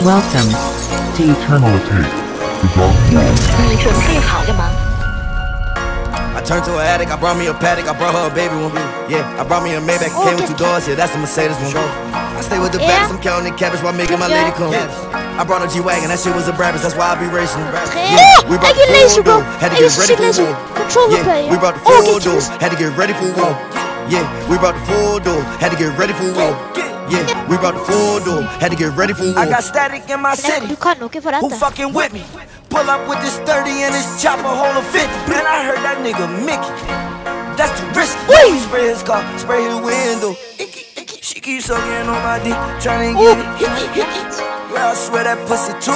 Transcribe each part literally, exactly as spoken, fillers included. Welcome to Eternality. I turned to an attic, I brought me a paddock, I brought her a baby one. Yeah, I brought me a Maybach, came with two doors, yeah, that's a Mercedes one. I stay with the baddest, I'm counting the cabbage while making my lady come. I brought a G-Wagon, that shit was a Brabus, that's why I be racing. Yeah, we brought the full door, had to get ready for war. Yeah, we brought the full door, had to get ready for war. Yeah, we brought the full door, had to get ready for war. Yeah, we brought the full door, had to get ready for war. I got static in my city, who fucking with me? Pull up with this thirty and this chopper, hold a fifty. Man, I heard that nigga Mickey, that's too risky. We spray his car, spray his window. She keeps sucking on my dick, trying to get it. Well, I swear that pussy too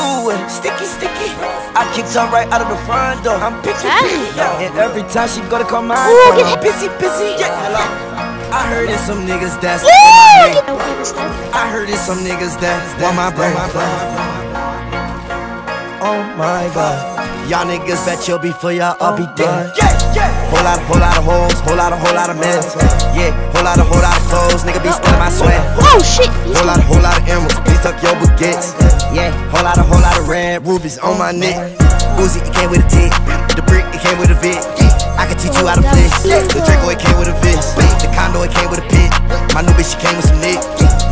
sticky, sticky. I kicked her right out of the front door. I'm picky, yeah. And every time she go to call my phone, pissy, pissy, yeah. I heard it's some niggas that's in my brain. I heard it's some niggas that's on my brain. Oh my god, y'all niggas bet you'll be for y'all, I'll be dead. Whole lot, whole lot of hoes, whole lot, whole lot of men. Yeah, whole lot, whole lot of clothes, nigga be stealing my sweat. Oh shit. Whole lot, whole lot of emeralds, please tuck your baguettes. Yeah, whole lot, whole lot of red rubies on my neck. Uzi, it came with a tick. The brick, it came with a vid. I can teach you how to flex. The Draco, it came with a fist. The condo, it came with a pit. My new bitch, she came with some nick.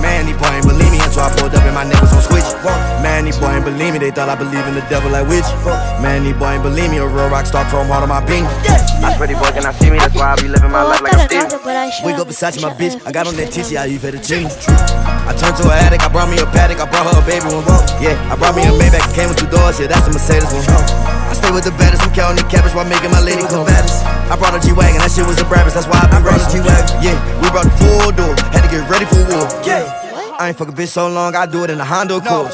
Man, these boy ain't believe me until I pulled up and my neck was on switch. Man, these boy ain't believe me, they thought I believe in the devil like witch. Man, these boy ain't believe me, a real rock star throw him out of my beam. My pretty boy cannot see me, that's why I be living my life like a thief. Wake up beside you, my bitch, I got on that tissue, I you fed a chin. I turned to an attic, I brought me a paddock, I brought her a baby one. Yeah, I brought me a Maybach, came with two doors, yeah, that's a Mercedes one. I stay with the baddest, I'm counting the cabbage while making my lady come baddest. I brought a G-Wagon, that shit was a Brabus, that's why I brought a G-Wagon. Yeah, we brought the full door, had to get ready for war. Yeah, I ain't fuck a bitch so long, I do it in a Honda coach.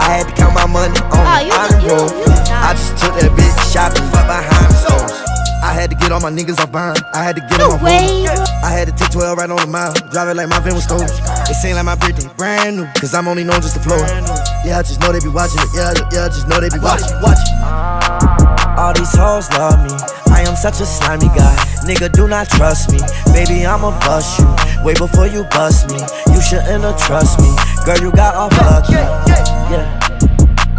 I had to count my money on the honor roll. I just took that bitch shopping right behind the stores. I had to get all my niggas off bond, I had to get on my way. I had to take twelve right on the mile, drive it like my van was stolen. It seemed like my birthday brand new, cause I'm only known just the floor. Yeah, I just know they be watching it, yeah, yeah, I just know they be watching, watching. All these hoes love me, I am such a slimy guy. Nigga, do not trust me, baby, I'ma bust you. Way before you bust me, you shouldn't have trust me. Girl, you got off lucky, yeah.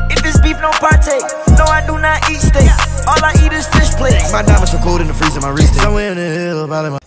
If it's beef, don't partake, no, I do not eat steak. All I eat is fish plates. My diamonds were cold in the freezer, my wrist. Somewhere in the hill, probably my